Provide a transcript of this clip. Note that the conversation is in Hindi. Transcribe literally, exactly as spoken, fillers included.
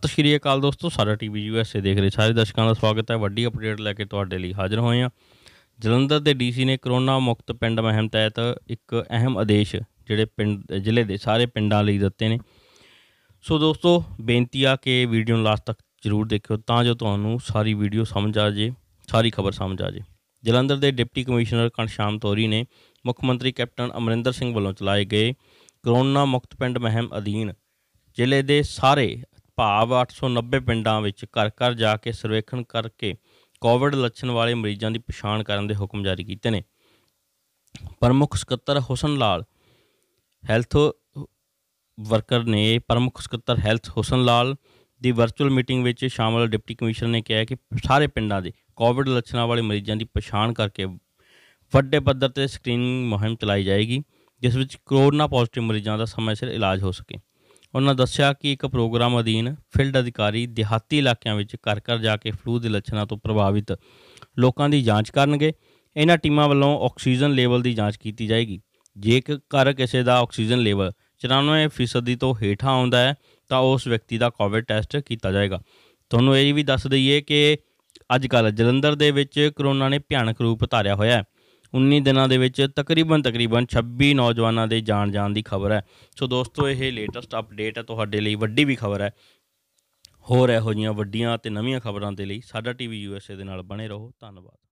सत श्री अकाल दोस्तों, साडा टीवी यूएसए देख रहे सारे दर्शकों का स्वागत है। वड्डी अपडेट लैके तुहाडे लई हाजिर होए हैं। जलंधर के डीसी ने करोना मुक्त पिंड मुहिम तहत एक अहम आदेश जिहड़े पिंड जिले के सारे पिंडां लई दित्ते ने। सो दोस्तों बेनती आ कि वीडियो नूं लास्ट तक जरूर देखियो तां जो तुहानूं सारी वीडियो समझ आ जाए, सारी खबर समझ आ जाए। जलंधर के डिप्टी कमिश्नर घनश्याम तौरी ने मुख्य मंत्री कैप्टन अमरिंदर सिंह वालों चलाए गए करोना मुक्त पिंड मुहिम अधीन जिले के सारे भाव अठ सौ नब्बे पिंडों में घर घर जाके सर्वेखण करके कोविड लक्षण वाले मरीजों की पछाण करने के हुक्म जारी किए ने। प्रमुख सकत्तर हुसन लाल हैल्थ वर्कर ने प्रमुख सकत्तर हैल्थ हुसन लाल की वर्चुअल मीटिंग में शामिल डिप्टी कमिश्नर ने कहा कि सारे पिंडों के कोविड लक्षणों वाले मरीजों की पछाण करके वड्डे पद्धर पर स्क्रीनिंग मुहिम चलाई जाएगी जिस विच कोरोना पॉजिटिव मरीजों का समय सिर इलाज हो सके। उन्होंने दस्सिया कि एक प्रोग्राम अधीन फील्ड अधिकारी देहाती इलाकों में घर घर जाके फ्लू के लक्षणों तो प्रभावित लोगों की जाँच करनगे। इन्हां टीमां वालों ऑक्सीजन लेवल की जाँच की जाएगी। जेकर किसी का ऑक्सीजन लेवल चौरानवे फीसदी तो हेठा आउंदा है तो उस व्यक्ति का कोविड टैसट किया जाएगा। तुहानूं ये भी दस दईए कि अजकल जलंधर दे विच करोना ने भयानक रूप धारिया होया है। उन्नीस दिनों के तकरीबन तकरीबन छब्बी नौजवानों के जान जान की खबर है। सो दोस्तों ये लेटैसट अपडेट है, तुहाडे लई वड्डी भी खबर है। होर इहो जिहियां वड्डियां ते नवीं खबरों के लिए साडा टीवी यूएसए दे नाल बने रहो। धन्यवाद।